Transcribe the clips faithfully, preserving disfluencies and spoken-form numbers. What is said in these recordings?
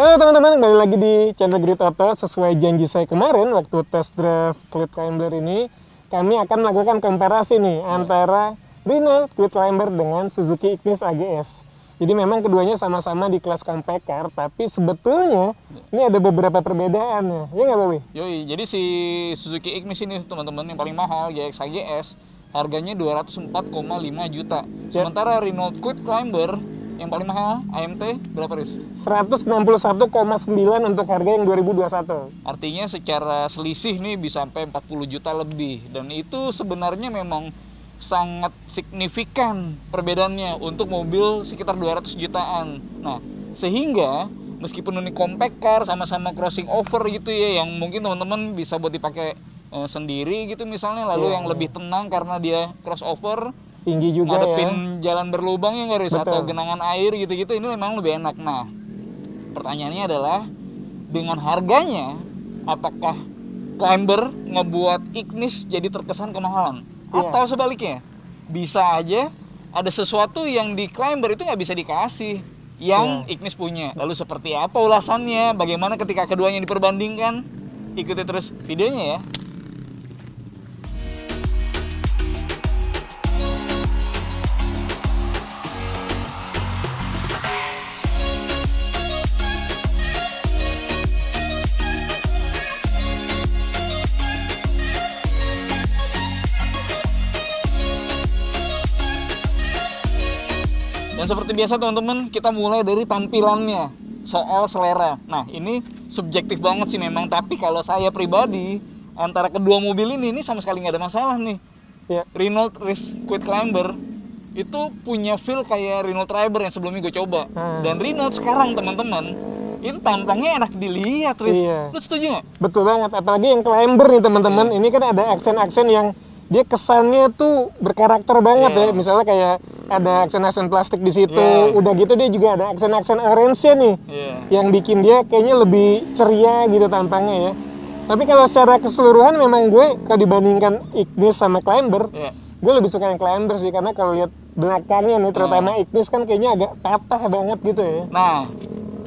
Halo teman-teman, kembali lagi di channel Grid Auto. Sesuai janji saya kemarin waktu test drive Kwid Climber ini, kami akan melakukan komparasi nih hmm. antara Renault Kwid Climber dengan Suzuki Ignis A G S. Jadi memang keduanya sama-sama di kelas compact car, tapi sebetulnya hmm. ini ada beberapa perbedaannya, ya nggak Bawi? Yoi, jadi si Suzuki Ignis ini teman-teman yang paling mahal, G X A G S, harganya dua ratus empat koma lima juta. Sementara Renault Kwid Climber yang paling mahal, A M T, berapa Riz? seratus enam puluh satu koma sembilan untuk harga yang dua ribu dua puluh satu. Artinya secara selisih nih bisa sampai empat puluh juta lebih. Dan itu sebenarnya memang sangat signifikan perbedaannya untuk mobil sekitar dua ratus jutaan. Nah, sehingga meskipun ini compact car, sama-sama crossing over gitu ya, yang mungkin teman-teman bisa buat dipakai uh, sendiri gitu misalnya, lalu yeah. yang lebih tenang karena dia crossover, tinggi juga ngadepin ya, jalan berlubang ya nggak Riz, atau genangan air gitu-gitu, ini memang lebih enak. Nah, pertanyaannya adalah dengan harganya, apakah Climber ngebuat Ignis jadi terkesan kemahalan? Ya. Atau sebaliknya, bisa aja ada sesuatu yang di Climber itu nggak bisa dikasih yang ya. Ignis punya. Lalu seperti apa ulasannya, bagaimana ketika keduanya diperbandingkan? Ikuti terus videonya ya. Dan seperti biasa teman-teman, kita mulai dari tampilannya, soal selera. Nah, ini subjektif banget sih memang, tapi kalau saya pribadi, antara kedua mobil ini, ini sama sekali nggak ada masalah nih. Ya. Renault Kwid Climber itu punya feel kayak Renault Triber yang sebelumnya gue coba. Hmm. Dan Renault sekarang teman-teman, itu tampangnya enak dilihat, Riz. Iya. Lu setuju nggak? Betul banget, apalagi yang Climber nih teman-teman, ya. Ini kan ada aksen-aksen yang dia kesannya tuh berkarakter banget yeah. ya, misalnya kayak ada aksen-aksen plastik di situ, yeah. udah gitu dia juga ada aksen-aksen orange-nya nih, yeah. yang bikin dia kayaknya lebih ceria gitu tampangnya ya. Tapi kalau secara keseluruhan memang gue kalau dibandingkan Ignis sama Climber, yeah. gue lebih suka yang Climber sih, karena kalau lihat belakangnya nih, terutama yeah. Ignis kan kayaknya agak patah banget gitu ya. Nah,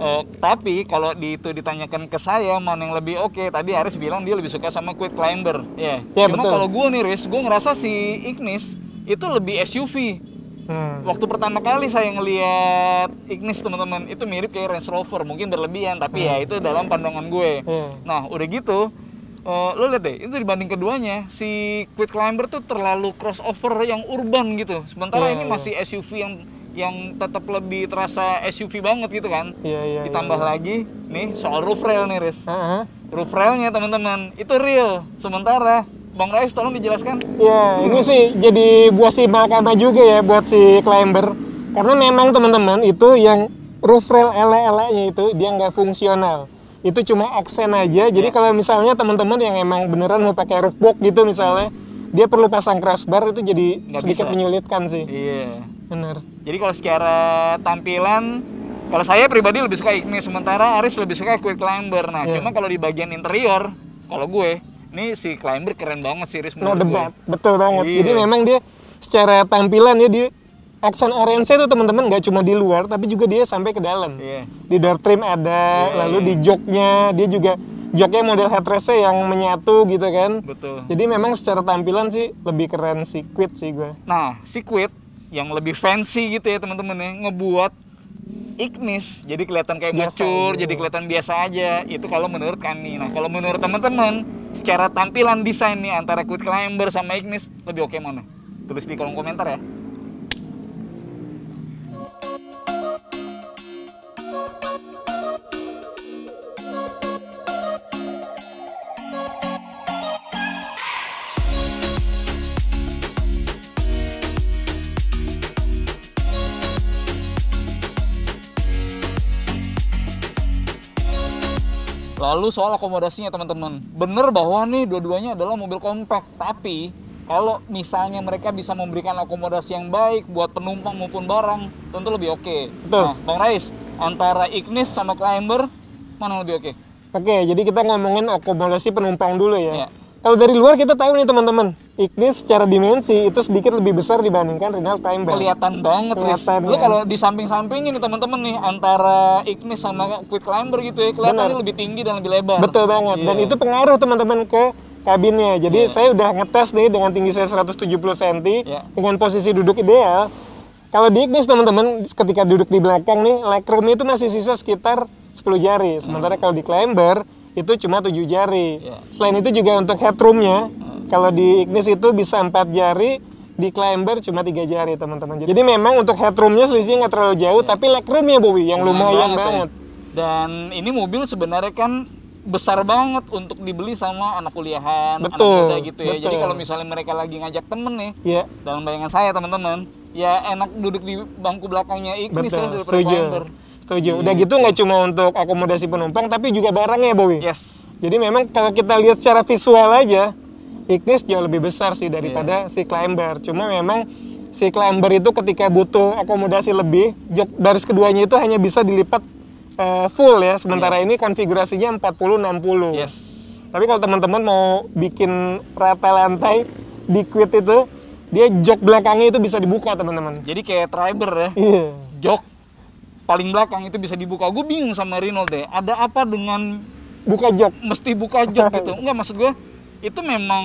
eh, tapi kalau di, itu ditanyakan ke saya mana yang lebih oke, okay. tadi Aris bilang dia lebih suka sama Kwid Climber yeah. ya. Cuma kalau gue nih Riz, gue ngerasa si Ignis itu lebih S U V. hmm. Waktu pertama kali saya ngelihat Ignis teman-teman, itu mirip kayak Range Rover, mungkin berlebihan, tapi hmm. ya itu dalam pandangan gue. hmm. Nah udah gitu, uh, lo liat deh, itu dibanding keduanya, si Kwid Climber tuh terlalu crossover yang urban gitu. Sementara yeah, ini yeah. masih S U V yang yang tetap lebih terasa S U V banget gitu kan. Iya, iya, ditambah iya. lagi nih soal roof rail nih Riz. uh-huh. Roof railnya teman-teman itu real, sementara Bang Rais tolong dijelaskan. Ya, ini sih jadi buah si malakama juga ya buat si Climber, karena memang teman-teman itu yang roof rail ele-elenya itu dia nggak fungsional, itu cuma aksen aja. Jadi yeah. kalau misalnya teman-teman yang emang beneran mau pakai roof box gitu misalnya, dia perlu pasang crossbar, itu jadi nggak sedikit bisa. Menyulitkan sih. Iya yeah. bener. Jadi kalau secara tampilan, kalau saya pribadi lebih suka Ignis, sementara Aris lebih suka Kwid Climber. Nah, yeah. cuma kalau di bagian interior, kalau gue, ini si Climber keren banget sih Aris. No debat, gue. Betul banget. Yeah. Jadi memang dia secara tampilan ya, dia aksen orange itu teman-teman nggak cuma di luar, tapi juga dia sampai ke dalam. Yeah. Di door trim ada, yeah. lalu di joknya dia juga. Joknya model headrestnya yang menyatu gitu kan. Betul. Jadi memang secara tampilan sih lebih keren si Kwid sih gue. Nah, si Kwid yang lebih fancy gitu ya teman-teman ya, ngebuat Ignis jadi kelihatan kayak bocor, jadi kelihatan biasa aja. Itu kalau menurut kami. Nah, kalau menurut teman-teman, secara tampilan desain nih antara Kwid Climber sama Ignis lebih oke mana? Tulis di kolom komentar ya. Lalu soal akomodasinya teman-teman, bener bahwa nih dua-duanya adalah mobil compact, tapi kalau misalnya mereka bisa memberikan akomodasi yang baik buat penumpang maupun barang, tentu lebih oke. Nah, Bang Rais, antara Ignis sama Climber, mana yang lebih oke? Oke, jadi kita ngomongin akomodasi penumpang dulu ya. Ya. Kalau dari luar kita tahu nih teman-teman, Ignis secara dimensi itu sedikit lebih besar dibandingkan Renault Triber. Kelihatan banget, kelihatan. Lu kalau di samping-sampingin nih teman-teman nih, antara Ignis sama Kwid Climber gitu ya, kelihatannya lebih tinggi dan lebih lebar. Betul banget. Yeah. Dan itu pengaruh teman-teman ke kabinnya. Jadi yeah. saya udah ngetes nih dengan tinggi saya seratus tujuh puluh sentimeter yeah. dengan posisi duduk ideal. Kalau di Ignis teman-teman, ketika duduk di belakang nih, legroomnya itu masih sisa sekitar sepuluh jari. Sementara hmm. kalau di Climber itu cuma tujuh jari. Yeah. Selain itu juga untuk headroomnya, hmm. kalau di Ignis itu bisa empat jari, di Climber cuma tiga jari teman-teman. Jadi memang untuk headroomnya selisihnya nggak terlalu jauh, yeah. tapi legroomnya Bowie yang lumayan banget. banget. Ya. Dan ini mobil sebenarnya kan besar banget untuk dibeli sama anak kuliahan, betul, anak muda gitu ya. Betul. Jadi kalau misalnya mereka lagi ngajak temen nih, yeah. dalam bayangan saya teman-teman, ya enak duduk di bangku belakangnya Ignis ya daripada Climber. Setuju. Udah gitu nggak cuma untuk akomodasi penumpang, tapi juga barangnya ya, Bowie. Yes. Jadi memang kalau kita lihat secara visual aja, Ignis jauh lebih besar sih daripada yeah. si Climber. Cuma memang si Climber itu ketika butuh akomodasi lebih, baris keduanya itu hanya bisa dilipat uh, full ya. Sementara yeah. ini konfigurasinya empat puluh enam puluh. Yes. Tapi kalau teman-teman mau bikin rata lantai di Kwid itu, dia jok belakangnya itu bisa dibuka teman-teman. Jadi kayak Triber ya. Yeah. Jok paling belakang itu bisa dibuka. Gue bingung sama Renault deh, ada apa dengan buka jok? Mesti buka jok gitu. Enggak, maksud gue itu memang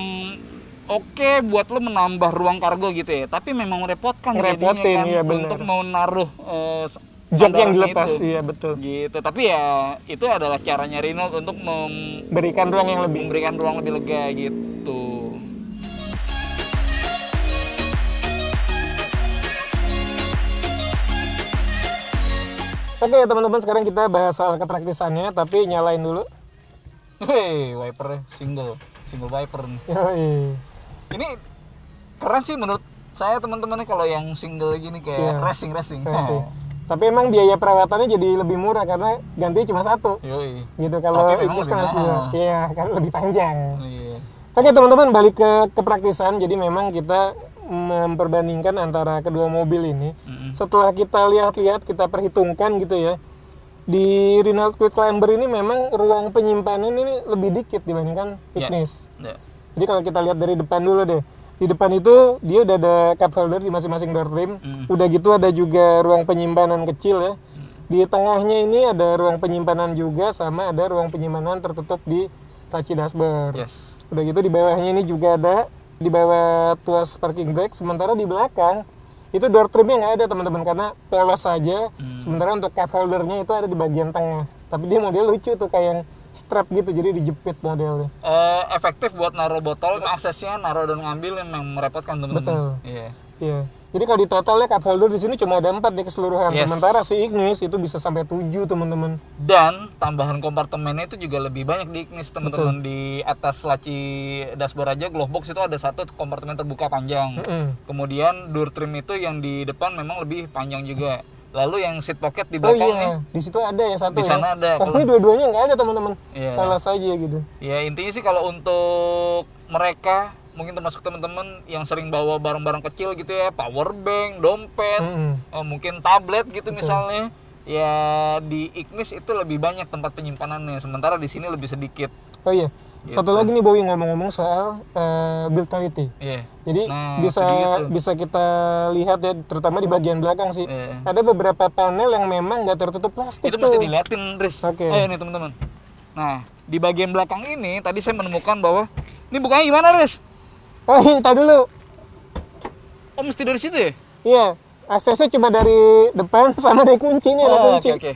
oke okay buat lo menambah ruang kargo gitu ya, tapi memang merepotkan jadinya kan ya, untuk mau naruh uh, jok yang dilepas itu. Iya betul gitu, tapi ya itu adalah caranya Renault untuk memberikan ruang yang lebih memberikan ruang lebih lega gitu. Oke teman-teman, sekarang kita bahas soal kepraktisannya, tapi nyalain dulu. Hei, wipernya single, single wiper nih. Yoi. Ini keren sih menurut saya teman-teman kalau yang single gini kayak yeah. racing racing. racing. Oh. Tapi emang biaya perawatannya jadi lebih murah karena gantinya cuma satu. Yoi. Gitu kalau Ignis kan harus dua. Iya, kan lebih panjang. Yeah. Oke teman-teman, balik ke kepraktisan. Jadi memang kita memperbandingkan antara kedua mobil ini. Mm-hmm. Setelah kita lihat-lihat, kita perhitungkan gitu ya. Di Renault Kwid Climber ini memang ruang penyimpanan ini lebih dikit dibandingkan Ignis. Yeah. Yeah. Jadi kalau kita lihat dari depan dulu deh. Di depan itu dia udah ada cup holder di masing-masing door trim. Mm. Udah gitu ada juga ruang penyimpanan kecil ya. Mm. Di tengahnya ini ada ruang penyimpanan juga, sama ada ruang penyimpanan tertutup di laci dashboard. Yes. Udah gitu di bawahnya ini juga ada di bawah tuas parking brake, sementara di belakang itu door trimnya nggak ada teman-teman karena polos saja. Hmm. Sementara untuk cup holdernya itu ada di bagian tengah, tapi dia model lucu tuh kayak yang strap gitu, jadi dijepit modelnya. Uh, efektif buat naruh botol, aksesnya naruh dan ngambil yang merepotkan teman-teman. Betul. Iya. Yeah. Yeah. Jadi kalau di totalnya cup holder di sini cuma ada empat di keseluruhan, yes. sementara si Ignis itu bisa sampai tujuh teman-teman. Dan tambahan kompartemennya itu juga lebih banyak di Ignis teman-teman. Di atas laci dashboard aja glove box itu ada satu kompartemen terbuka panjang. Mm-hmm. Kemudian door trim itu yang di depan memang lebih panjang juga. Lalu yang seat pocket di belakang oh, iya. nih, di situ ada ya satu. Di sana ya? Ada. Kalau dua-duanya nggak ada teman-teman. Yeah. Kalau saja gitu. Ya intinya sih kalau untuk mereka, mungkin termasuk teman-teman yang sering bawa barang-barang kecil gitu ya, power bank, dompet, mm-hmm. eh, mungkin tablet gitu. Betul. Misalnya, ya di Ignis itu lebih banyak tempat penyimpanannya, sementara di sini lebih sedikit. Oh iya, gitu. Satu lagi nih Bowie, ngomong-ngomong soal uh, build quality. Yeah. Jadi nah, bisa gitu. bisa kita lihat ya, terutama di bagian belakang sih. Yeah. Ada beberapa panel yang memang nggak tertutup plastik. Itu tuh mesti dilihatin, Riz. Oke. Okay. Ayo nih teman-teman. Nah, di bagian belakang ini tadi saya menemukan bahwa ini bukanya gimana, Riz? Oh, minta dulu. Oh, mesti dari situ ya? Iya, aksesnya cuma dari depan sama dari kunci nih, oh, ada kunci. Oke, okay, okay.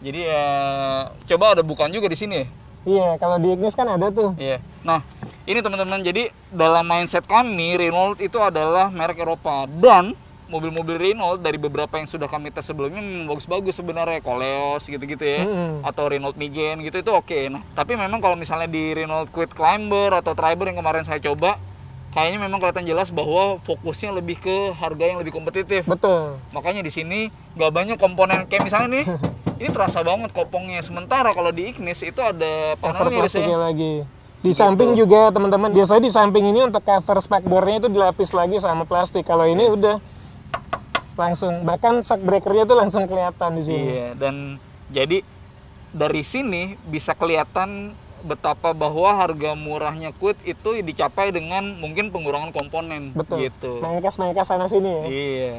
Jadi ya uh, coba ada bukaan juga di sini ya? Iya, kalau di Ignis kan ada tuh. Iya. Nah, ini teman-teman, jadi dalam mindset kami, Renault itu adalah merek Eropa. Dan mobil-mobil Renault dari beberapa yang sudah kami tes sebelumnya memang bagus-bagus sebenarnya. Koleos gitu-gitu ya, hmm. atau Renault Megane gitu, itu oke. Okay. Nah, tapi memang kalau misalnya di Renault Kwid Climber atau Triber yang kemarin saya coba, kayaknya memang kelihatan jelas bahwa fokusnya lebih ke harga yang lebih kompetitif. Betul. Makanya di sini nggak banyak komponen kayak misalnya nih ini terasa banget kopongnya. Sementara kalau di Ignis itu ada panel lagi. Di samping gitu. Juga teman-teman, biasanya di samping ini untuk cover spakbornya itu dilapis lagi sama plastik. Kalau ini udah langsung, bahkan shock breakernya itu langsung kelihatan di sini. Iya, dan jadi dari sini bisa kelihatan betapa bahwa harga murahnya Kwid itu dicapai dengan mungkin pengurangan komponen. Betul. Gitu. Mangkas-mangkas sana sini ya. Iya.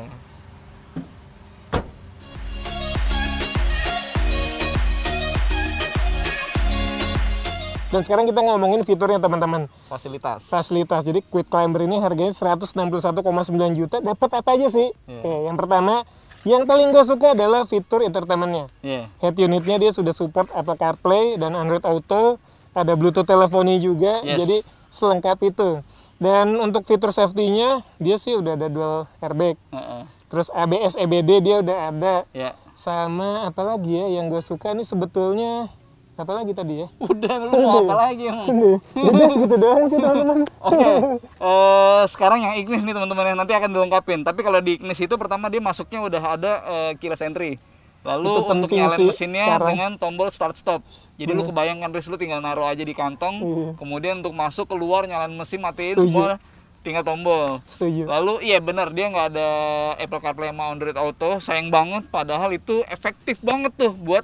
Dan sekarang kita ngomongin fiturnya teman-teman. Fasilitas. Fasilitas. Jadi Kwid Climber ini harganya seratus enam puluh satu koma sembilan juta. Dapat apa aja sih? Yeah. Oke, yang pertama, yang paling gue suka adalah fitur entertainment-nya. Yeah. Head unitnya dia sudah support Apple CarPlay dan Android Auto. Ada Bluetooth teleponi juga. Yes. Jadi selengkap itu. Dan untuk fitur safety-nya dia sih udah ada dual airbag. Uh-uh. Terus A B S E B D dia udah ada. Yeah. Sama apa lagi ya yang gue suka nih sebetulnya. Apa lagi tadi ya? Udah, lu mau apa lagi yang udah segitu doang sih teman-teman. Oke, okay. uh, sekarang yang Ignis nih teman-teman, nanti akan dilengkapin. Tapi kalau di Ignis itu pertama dia masuknya udah ada uh, keyless entry. Lalu untuk nyalain mesinnya sekarang dengan tombol start stop. Jadi hmm. lu kebayangkan Riz, lu tinggal naruh aja di kantong, hmm. kemudian untuk masuk keluar nyalain mesin, matiin semua tinggal tombol. Setuju. Lalu iya benar dia nggak ada Apple CarPlay sama Android Auto, sayang banget. Padahal itu efektif banget tuh buat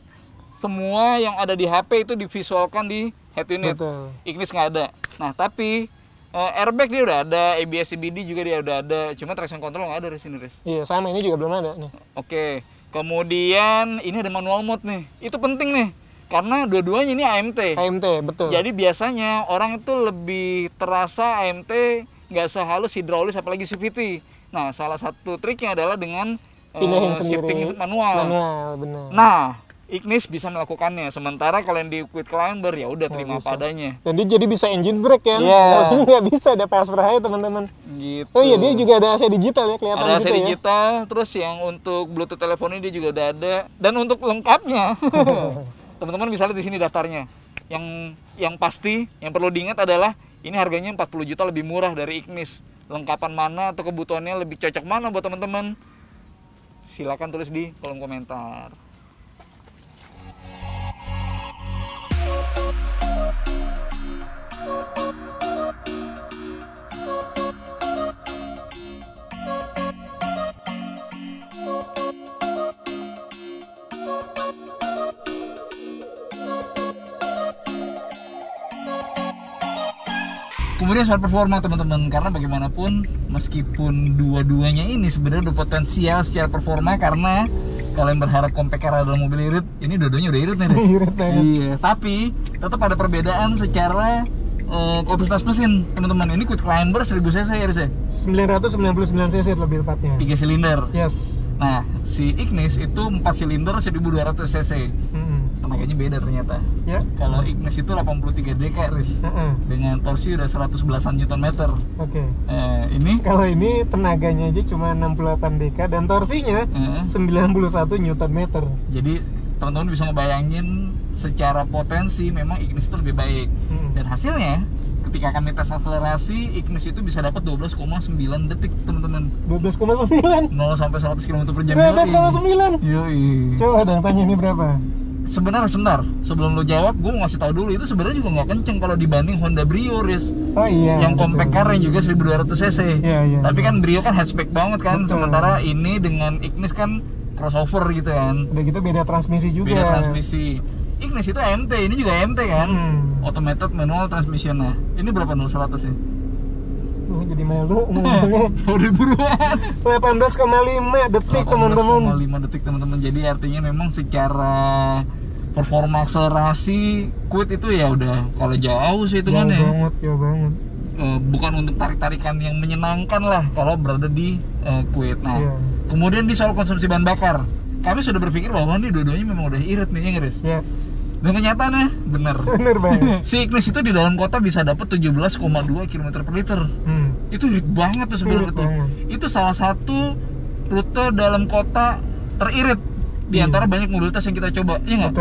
semua yang ada di H P itu divisualkan di head unit. Betul. Ignis nggak ada. Nah tapi uh, airbag dia udah ada, A B S E B D juga dia udah ada. Cuma traction control nggak ada di sini, Riz. Iya sama, ini juga belum ada nih. Oke. Kemudian ini ada manual mode nih. Itu penting nih. Karena dua-duanya ini A M T. A M T betul. Jadi biasanya orang itu lebih terasa A M T nggak sehalus hidraulis apalagi C V T. Nah salah satu triknya adalah dengan uh, shifting manual. Manual benar. Nah Ignis bisa melakukannya, sementara kalau yang di Kwid Climber ya udah terima apa adanya. Dan dia jadi bisa engine brake kan? Iya. Yeah. Ini nggak bisa, ada pasrah ya teman-teman. Gitu. Oh iya dia juga ada A C digital ya kelihatan. Ada A C digital, ya. Terus yang untuk Bluetooth teleponnya dia juga udah ada. Dan untuk lengkapnya, teman-teman bisa lihat di sini daftarnya. Yang yang pasti, yang perlu diingat adalah ini harganya empat puluh juta lebih murah dari Ignis. Lengkapan mana atau kebutuhannya lebih cocok mana buat teman-teman? Silakan tulis di kolom komentar. Kemudian soal performa teman-teman, karena bagaimanapun meskipun dua-duanya ini sebenarnya udah potensial secara performa, karena kalau yang berharap compact car adalah mobil irit, ini dua-duanya udah irit nih. Irit banget. Iya, tapi tetap ada perbedaan secara uh, kapasitas mesin teman-teman. Ini Kwid Climber seribu cc ya Riz ya? sembilan ratus sembilan puluh sembilan cc lebih tepatnya. tiga silinder? Yes. Nah, si Ignis itu empat silinder seribu dua ratus cc. Hmm. Tenaganya beda ternyata. Ya. Kalau Ignis itu delapan puluh tiga D K, Riz. Uh-uh. Dengan torsi udah seratus belasan newton meter. Oke. Okay. Eh, ini kalau ini tenaganya aja cuma enam puluh delapan D K dan torsinya uh-huh. sembilan puluh satu newton meter. Jadi teman-teman bisa ngebayangin secara potensi memang Ignis itu lebih baik. Uh-huh. Dan hasilnya ketika kami tes akselerasi, Ignis itu bisa dapat dua belas koma sembilan detik, teman-teman. dua belas koma sembilan. nol sampai seratus kilometer per jam. dua belas koma sembilan. Yoi. Coba dong tanya ini berapa? Sebenarnya sebentar, sebelum lo jawab, gue mau ngasih tahu dulu itu sebenarnya juga nggak kenceng kalau dibanding Honda Brio, Riz. Oh iya. Yang compact car yang juga seribu dua ratus cc. Iya, iya. Tapi kan Brio kan hatchback banget kan, betul. Sementara ini dengan Ignis kan crossover gitu kan. Udah gitu beda transmisi juga. Beda transmisi. Ignis itu A M T, ini juga A M T kan. Hmm. Automated manual transmission-nya. Ini berapa nol seratus ya? Oh, jadi malu ngomongnya. Udah buruan. delapan belas koma lima detik teman-teman. delapan belas koma lima detik teman-teman. Jadi artinya memang secara performa akselerasi Kwid itu ya udah kalau jauh sih itu kan ya. Jauh banget, jauh banget. Uh, bukan untuk tarik-tarikan yang menyenangkan lah kalau berada di uh, Kwid. Nah, yeah. Kemudian di soal konsumsi bahan bakar, kami sudah berpikir bahwa ini dua-duanya memang udah irit nih, ya Riz. Yeah. Dan kenyataannya bener. Bener banget. Si Ignis itu di dalam kota bisa dapat tujuh belas koma dua kilometer per liter. Hmm. Itu irit banget tuh sebenarnya tuh. Itu salah satu rute dalam kota teririt di iya. antara banyak mobilitas yang kita coba. Iya nggak?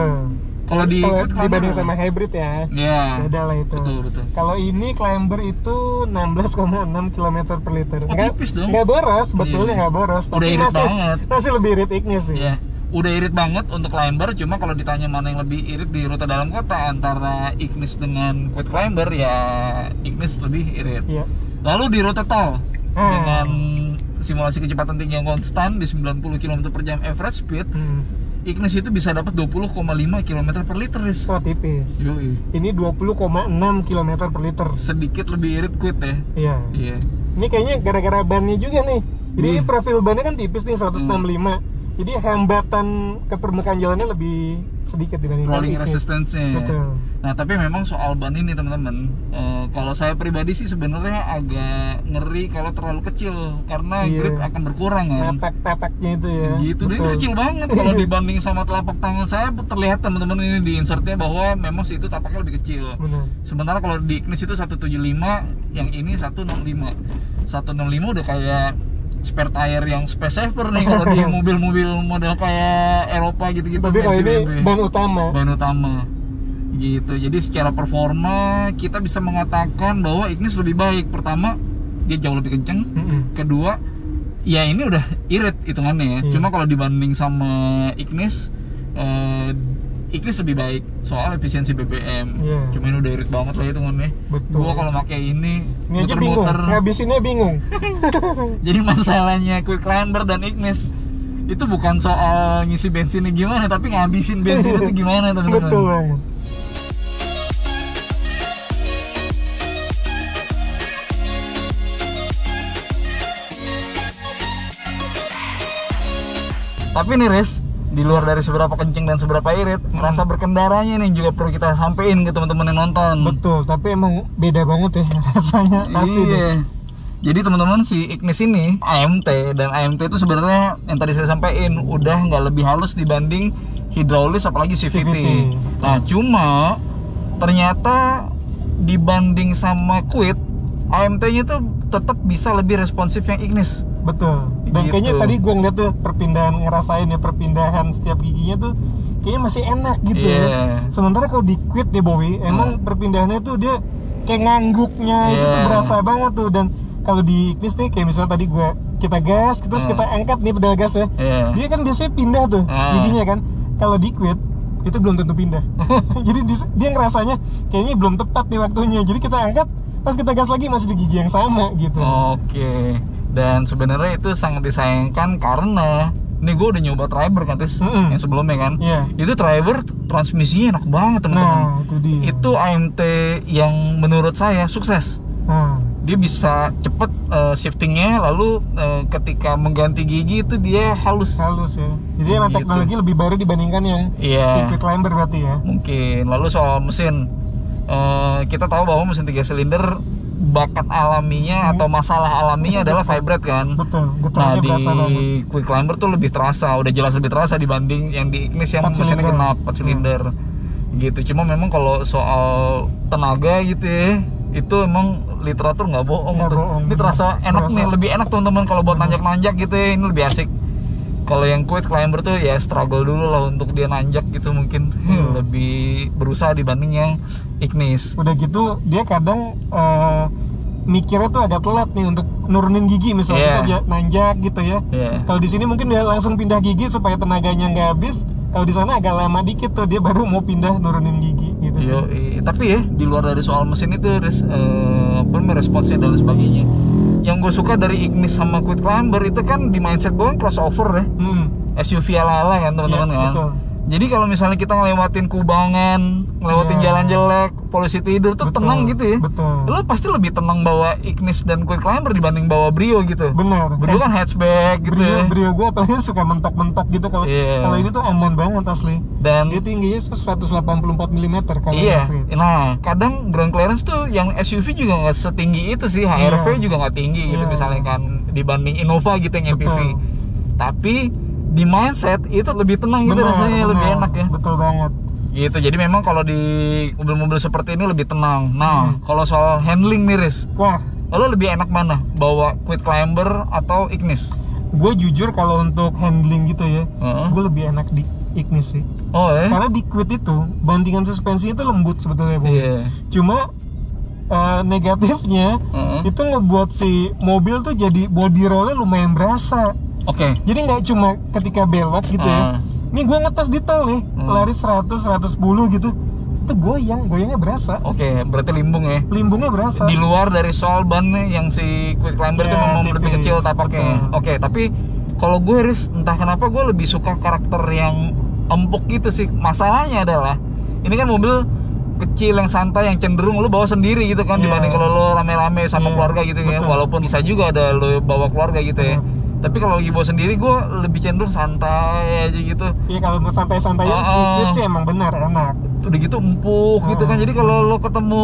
Kalau di dibanding sama hybrid ya. Iya. Beda lah itu. Betul, betul. Kalau ini Climber itu enam belas koma enam kilometer per liter. Oh, tipis dong. Nggak boros, betulnya nggak boros. Udah irit masih, banget. Masih lebih irit Ignis sih. Iya. udah irit banget untuk climber. Cuma kalau ditanya mana yang lebih irit di rute dalam kota antara Ignis dengan Kwid Climber, ya Ignis lebih irit. Iya. Lalu di rute tol hmm. dengan simulasi kecepatan tinggi yang konstan di sembilan puluh kilometer per jam average speed, hmm. Ignis itu bisa dapat dua puluh koma lima kilometer per liter. Wah, tipis. Yoi. Ini dua puluh koma enam kilometer per liter. Sedikit lebih irit Kwid ya. Iya. Iya. Ini kayaknya gara-gara bannya juga nih. Jadi hmm. profil bannya kan tipis nih, seratus enam puluh lima. Hmm. Jadi hambatan ke permukaan jalannya lebih sedikit dibanding rolling resistance-nya. Betul. Nah, tapi memang soal ban ini teman-teman, e, kalau saya pribadi sih sebenarnya agak ngeri kalau terlalu kecil karena yeah. grip akan berkurang kan. Tepek-tepeknya itu ya. Gitu deh, kecil banget kalau dibanding sama telapak tangan saya. Terlihat teman-teman ini di insertnya bahwa memang sih itu tapaknya lebih kecil. Bener. Sementara kalau di Ignis itu seratus tujuh puluh lima, yang ini seratus enam puluh lima. seratus enam puluh lima udah kayak spare tire yang space saver nih kalau di mobil-mobil model kayak Eropa gitu-gitu. Tapi kalau ini ban utama. Ban utama. Gitu. Jadi secara performa kita bisa mengatakan bahwa Ignis lebih baik. Pertama, dia jauh lebih kenceng. Mm-hmm. Kedua, ya ini udah irit hitungannya ya. Mm. Cuma kalau dibanding sama Ignis, eh, Ignis lebih baik soal efisiensi B B M. Yeah. Cuma ini udah irit banget lah hitungannya. Betul. Gua kalau pakai ini muter-muter ngabisinnya bingung. Jadi masalahnya Kwid Climber dan Ignis itu bukan soal ngisi bensinnya gimana, tapi ngabisin bensin itu gimana teman-teman. Betul banget. Tapi nih Riz, di luar dari seberapa kenceng dan seberapa irit, hmm. rasa berkendaranya nih juga perlu kita sampein ke teman-teman yang nonton. Betul, tapi emang beda banget ya rasanya. Pasti iya. Jadi teman-teman, si Ignis ini A M T, dan A M T itu sebenarnya yang tadi saya sampein udah nggak lebih halus dibanding hidraulis apalagi C V T. C V T. Nah cuma ternyata dibanding sama Kwid, A M T-nya tuh tetap bisa lebih responsif yang Ignis. Betul. Dan gitu. Kayaknya tadi gue ngeliat tuh perpindahan, ngerasain ya perpindahan setiap giginya tuh kayaknya masih enak gitu yeah. ya. Sementara kalau di Kwid nih Bowie, hmm. emang perpindahannya tuh dia kayak ngangguknya yeah. itu tuh berasa banget tuh. Dan kalau di Ignis nih kayak misalnya tadi gue kita gas, terus hmm. kita angkat nih pedal gas ya. Yeah. Dia kan biasanya pindah tuh hmm. giginya kan. Kalau di Kwid itu belum tentu pindah. Jadi dia ngerasanya kayaknya belum tepat nih waktunya. Jadi kita angkat, pas kita gas lagi masih di gigi yang sama gitu. Oke. Okay. Dan sebenarnya itu sangat disayangkan karena ini gue udah nyoba Triber kan terus mm-hmm. yang sebelumnya kan yeah. itu Triber transmisinya enak banget teman-teman. Nah, itu dia. Itu A M T yang menurut saya sukses. Nah. Dia bisa cepet uh, shiftingnya, lalu uh, ketika mengganti gigi itu dia halus. Halus ya. Jadi emang gitu. Teknologi lebih baru dibandingkan yang yeah. si Kwid Climber berarti ya. Mungkin. Lalu soal mesin, uh, kita tahu bahwa mesin tiga silinder bakat alaminya atau masalah alaminya adalah vibrate kan. Betul. Nah di Kwid Climber tuh lebih terasa, udah jelas lebih terasa dibanding yang di Ignis yang mesinnya kena empat silinder hmm. gitu. Cuma memang kalau soal tenaga gitu ya, itu emang literatur nggak bohong gak tuh. Bohong. Ini terasa enak terasa. Nih, lebih enak teman-teman kalau buat nanjak-nanjak gitu ya, ini lebih asik. Kalau yang Kwid Climber tuh ya struggle dulu lah untuk dia nanjak gitu mungkin hmm. lebih berusaha dibanding yang Ignis. Udah gitu dia kadang uh, mikirnya tuh agak telat nih untuk nurunin gigi misalnya yeah. kita nanjak gitu ya. Yeah. Kalau di sini mungkin dia langsung pindah gigi supaya tenaganya nggak habis. Kalau di sana agak lama dikit tuh dia baru mau pindah nurunin gigi gitu sih. Yoi. Tapi ya di luar dari soal mesin itu res, uh, responsnya dan sebagainya. Yang gue suka dari Ignis sama Kwid Climber itu kan di mindset gue kan crossover ya hmm. S U V ala-ala kan teman-teman ya, kan betul. Jadi kalau misalnya kita ngelewatin kubangan, ngelewatin ya. Jalan jelek, polisi tidur tuh betul, tenang gitu ya betul. Lo pasti lebih tenang bawa Ignis dan Kwid Climber dibanding bawa Brio gitu. Bener. Brio kan hatchback gitu Brio, ya Brio gue apalagi suka mentok-mentok gitu kalau yeah. kalau ini tuh aman banget asli. Dan dia tingginya seratus delapan puluh empat milimeter kalau iya. Nah kadang ground clearance tuh yang S U V juga nggak setinggi itu sih. H R V yeah. juga nggak tinggi yeah. gitu misalnya kan dibanding Innova gitu yang M P V. Betul. Tapi di mindset itu lebih tenang bener, gitu rasanya bener. Lebih enak ya. Betul banget. Gitu. Jadi memang kalau di mobil-mobil seperti ini lebih tenang. Nah hmm. kalau soal handling nih Riz, wah lo lebih enak mana? Bawa Kwid Climber atau Ignis? Gue jujur kalau untuk handling gitu ya, uh-huh. gue lebih enak di Ignis sih. Oh, eh? Karena di Kwid itu bantingan suspensinya itu lembut sebetulnya Bu. Yeah. Cuma uh, negatifnya uh-huh. itu ngebuat si mobil tuh jadi body rollnya lumayan berasa. Oke. Okay. Jadi nggak cuma ketika belok gitu uh. ya. Nih gue ngetes di tol nih, hmm. lari seratus, seratus sepuluh gitu. Itu goyang, goyangnya berasa. Oke, okay, berarti limbung ya? Limbungnya berasa. Di luar dari soal bannya yang si Kwid Climber yeah, itu memang lebih kecil tapaknya. Oke, okay, tapi kalau gue Riz, entah kenapa gue lebih suka karakter yang empuk gitu sih. Masalahnya adalah, ini kan mobil kecil yang santai yang cenderung lu bawa sendiri gitu kan, yeah. dibanding kalau lu rame-rame sama yeah. keluarga gitu ya. Walaupun bisa juga ada lu bawa keluarga gitu ya. Yeah. Tapi kalau lagi bawa sendiri gue lebih cenderung santai aja gitu. Iya, kalau mau santai-santai uh, dikit sih emang benar enak. Udah gitu empuk uh. gitu kan. Jadi kalau lo ketemu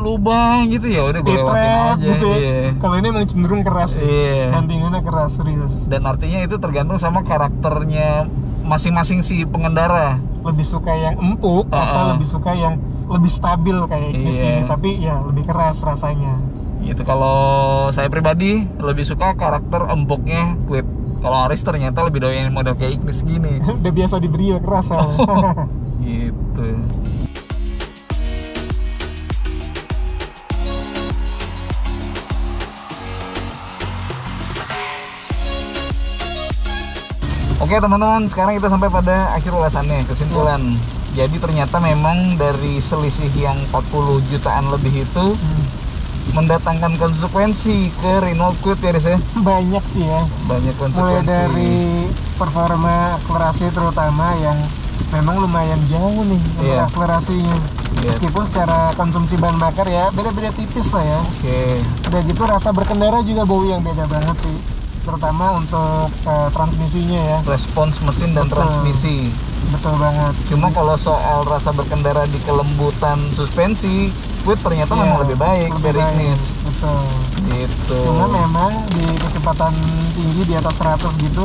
lubang gitu ya udah gue lewatin aja gitu. Iya. Kalau ini emang cenderung keras. Iya. Bantingannya keras serius. Dan artinya itu tergantung sama karakternya masing-masing si pengendara. Lebih suka yang empuk uh -uh. atau lebih suka yang lebih stabil kayak iya. ini, tapi ya lebih keras rasanya. Itu kalau saya pribadi lebih suka karakter empuknya Kwid. Kalau Aris ternyata lebih doyan model kayak Ignis gini. Udah biasa di Brio keras ya. Oh, gitu. Oke teman-teman, sekarang kita sampai pada akhir ulasannya, kesimpulan. Jadi ternyata memang dari selisih yang empat puluh jutaan lebih itu hmm. mendatangkan konsekuensi ke Renault Kwid ya Riz ya? Banyak sih ya, banyak konsekuensi. Mulai dari performa akselerasi terutama yang memang lumayan jauh nih yeah. akselerasinya yeah. meskipun secara konsumsi bahan bakar ya beda-beda tipis lah ya. Oke okay. Udah gitu rasa berkendara juga bau yang beda banget sih, terutama untuk uh, transmisinya ya, respons mesin dan betul. transmisi betul banget. Cuma kalau soal rasa berkendara di kelembutan suspensi Kwid ternyata ya, memang lebih baik dari Ignis. Betul. Gitu. Cuma memang di kecepatan tinggi di atas seratus gitu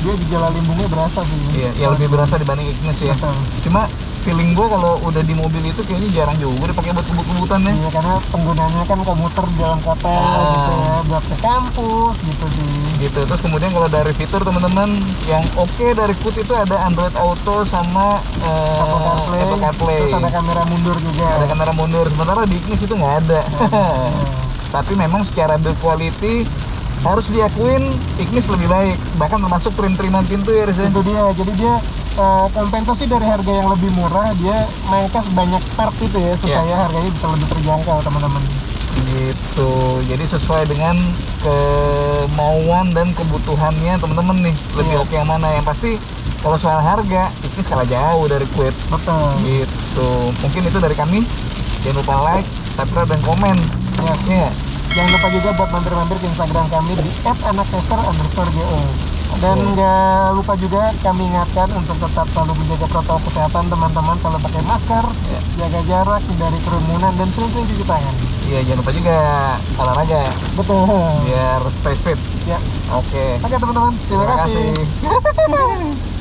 dia gejala limbungnya berasa sih. Iya, ya lebih berasa dibanding Ignis ya. Betul. Cuma feeling gue kalau udah di mobil itu kayaknya jarang juga dipakai buat kebut-kebutan ya. Iya, karena penggunaannya kan komuter di dalam kota ah. gitu ya, buat ke kampus gitu sih. Gitu. Terus kemudian kalau dari fitur teman-teman yang oke okay dari Kwid itu ada Android Auto sama uh, Apple CarPlay. Apple CarPlay. Terus ada kamera mundur juga. Ada kamera mundur. Sementara di Ignis itu nggak ada. Hmm. Tapi memang secara build quality harus diakuin Ignis lebih baik, bahkan termasuk trim-triman pintu ya Riz. Itu dia, jadi dia uh, kompensasi dari harga yang lebih murah, dia mengkas banyak part itu ya, supaya yeah. harganya bisa lebih terjangkau teman-teman. Gitu, jadi sesuai dengan kemauan dan kebutuhannya teman-teman nih, lebih yeah. oke yang mana. Yang pasti kalau soal harga, Ignis kalah jauh dari Kwid. Betul. Gitu, mungkin itu dari kami. Jangan lupa like, subscribe, dan komen. Yes. Yeah. Jangan lupa juga buat mampir-mampir ke Instagram kami di et anak tester underscore go. Dan nggak lupa juga kami ingatkan untuk tetap selalu menjaga protokol kesehatan teman-teman, selalu pakai masker, ya. Jaga jarak, hindari kerumunan, dan sering-sering cuci tangan. Iya, jangan lupa juga olahraga. Betul. Biar stay fit. Ya. Oke. Okay. Oke teman-teman, terima, terima kasih. kasih.